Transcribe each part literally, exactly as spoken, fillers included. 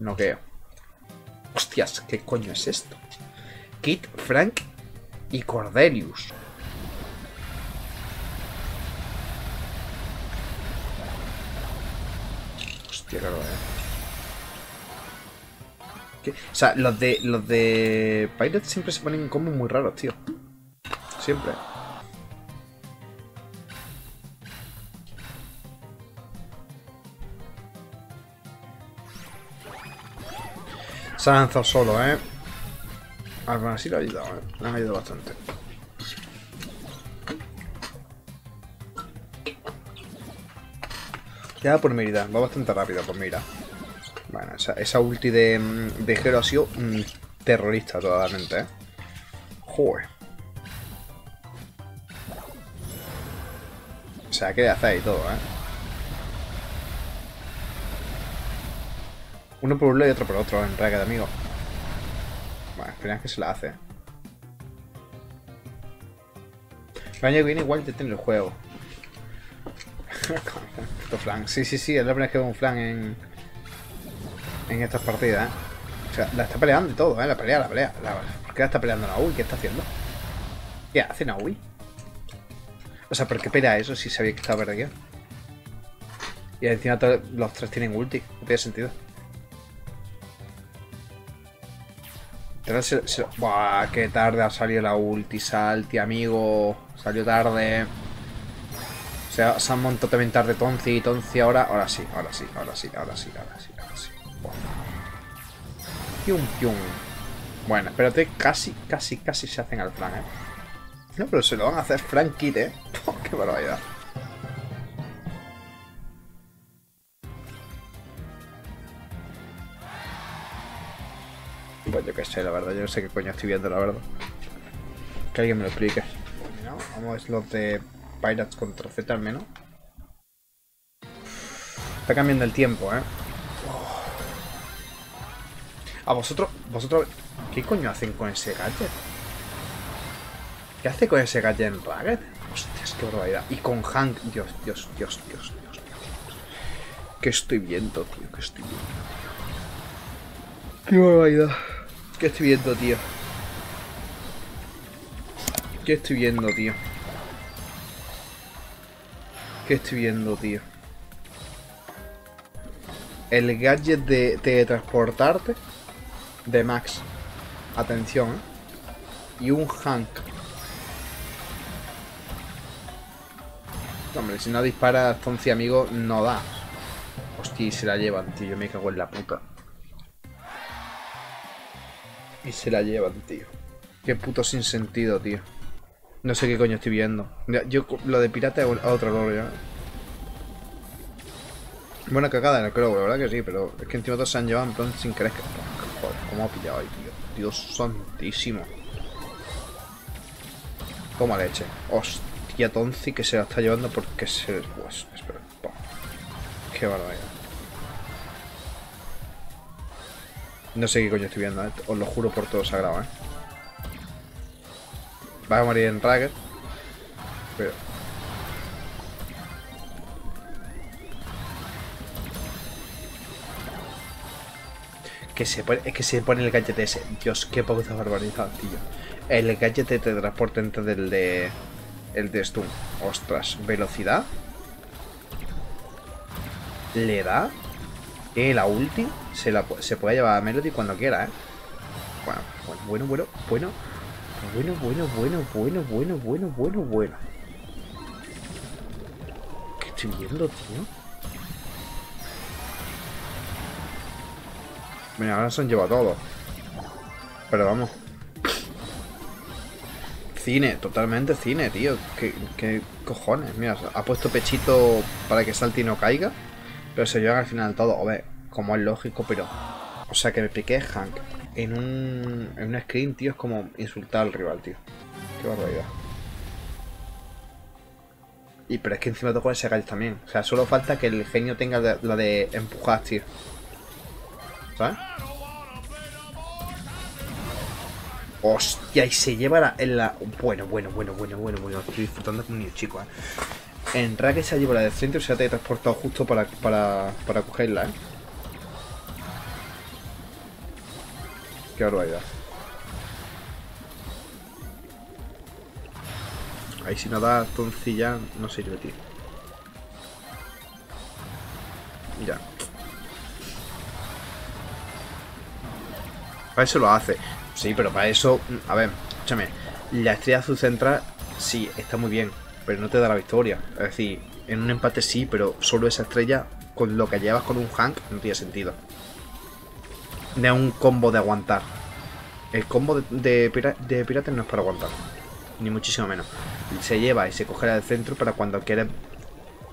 Noqueo. Hostias, ¿qué coño es esto? Kit, Frank y Cordelius. Hostia, claro, eh. ¿Qué? O sea, los de, los de Pirates siempre se ponen en combos muy raros, tío. Siempre. Se ha lanzado solo, eh. Bueno, sí lo ha ayudado, eh. Le han ayudado bastante. Queda por mira, va bastante rápido, por mira. Bueno, esa, esa ulti de, de Hero ha sido mm, terrorista totalmente, eh. Joder. O sea, qué de hacer y todo, eh. Uno por un lado y otro por otro, en racket, amigo. Bueno, esperad que se la hace. El año que viene igual te tiene el juego. Esto flan. Sí, sí, sí, es la primera vez que veo un flan en, en estas partidas, ¿eh? O sea, la está peleando y todo, ¿eh? La pelea, la pelea. La... ¿Por qué la está peleando Naui? ¿Qué está haciendo? ¿Qué hace Naui? O sea, ¿por qué pelea eso si sabía que estaba perdido? Y encima todos los tres tienen ulti. No tiene sentido. Se, se, buah, qué tarde ha salido la ulti, salti, amigo. Salió tarde. O sea, se han montado también tarde Tonci y Tonci ahora. Ahora sí, ahora sí, ahora sí, ahora sí, ahora sí, ahora sí. Buah. Pium, pium. Bueno, espérate, casi, casi, casi se hacen al flank, eh. No, pero se lo van a hacer Frank Kid, eh. Puh, qué barbaridad. Pues yo qué sé, la verdad, yo no sé qué coño estoy viendo, la verdad. Que alguien me lo explique. Bueno, vamos a ver los de Pirates contra Z al menos. Está cambiando el tiempo, eh. A vosotros, vosotros... ¿Qué coño hacen con ese gadget? ¿Qué hace con ese gadget en Ragged? Hostias, qué barbaridad. Y con Hank... Dios, Dios, Dios, Dios, Dios, Dios. ¿Qué estoy viendo, tío? ¿Qué estoy viendo, tío? Qué barbaridad. ¿Qué estoy viendo, tío? ¿Qué estoy viendo, tío? ¿Qué estoy viendo, tío? El gadget de teletransportarte de Max. Atención, ¿eh? Y un Hank. Hombre, si no dispara Tonci, amigo, no da. Hostia, y se la llevan, tío. Yo me cago en la puta. Y se la llevan, tío. Qué puto sinsentido, tío. No sé qué coño estoy viendo. Yo lo de pirata a otro loro ya. Buena cagada en el crow, la verdad que sí, pero es que encima todos se han llevado en plan sin querer que... Joder, cómo ha pillado ahí, tío. Dios santísimo. Toma leche. Hostia, Tonci que se la está llevando porque se... Pues, espera. Pum. Qué barbaridad. No sé qué coño estoy viendo, ¿eh? Os lo juro por todo sagrado, ¿eh? Va a morir en Ragged. Pero... Que se pone, es que se pone el gadget ese. Dios, qué pausa barbaridad, tío. El gadget te transporta entre del de... El de Stun. Ostras, velocidad. Le da... Eh, la ulti se, la, se puede llevar a Melody cuando quiera, eh. Bueno, bueno, bueno, bueno, bueno, bueno, bueno, bueno, bueno, bueno, bueno, bueno. ¿Qué estoy viendo, tío? Mira, ahora se han llevado todo. Pero vamos. Cine, totalmente cine, tío. ¿Qué, qué cojones? Mira, ha puesto pechito para que salte y no caiga. Pero se llevan al final todo, a ver, como es lógico, pero... O sea, que me piqué Hank en un, en un screen, tío, es como insultar al rival, tío. Qué barbaridad. Y pero es que encima toco ese gallo también. O sea, solo falta que el genio tenga de, la de empujar, tío. ¿Sabes? Hostia, y se lleva la, en la... Bueno, bueno, bueno, bueno, bueno, bueno. Estoy disfrutando como un niño chico, eh. En Ragged se ha llevado la de centro y se ha teletransportado justo para, para, para cogerla, ¿eh? Qué barbaridad. Ahí si no da toncilla no sirve, tío. Ya. Para eso lo hace. Sí, pero para eso... A ver, escúchame. La estrella azul central, sí, está muy bien, pero no te da la victoria. Es decir, en un empate sí, pero solo esa estrella, con lo que llevas con un Hank, no tiene sentido. No es un combo de aguantar. El combo de, de, pira, de pirates no es para aguantar, ni muchísimo menos. Se lleva y se coge la del centro para cuando quieres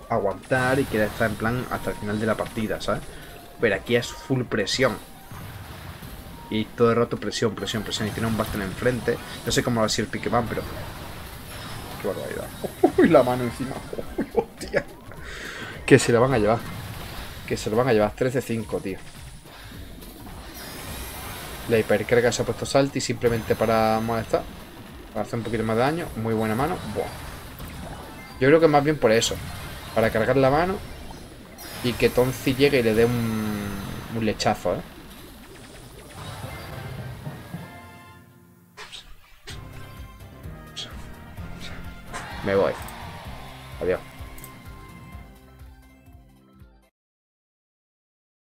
aguantar y quieres estar en plan hasta el final de la partida, ¿sabes? Pero aquí es full presión. Y todo el rato presión, presión, presión. Y tiene un bastón enfrente. No sé cómo va a ser el Piqueman, pero... ¡Qué barbaridad! ¡Uy, la mano encima! ¡Uy, hostia! Que se la van a llevar. Que se lo van a llevar. trece cinco, tío. La hipercarga se ha puesto Salty simplemente para molestar. Para hacer un poquito más de daño. Muy buena mano. Buah. Yo creo que más bien por eso. Para cargar la mano. Y que Tonzi llegue y le dé un, un lechazo, ¿eh? Me voy. Adiós.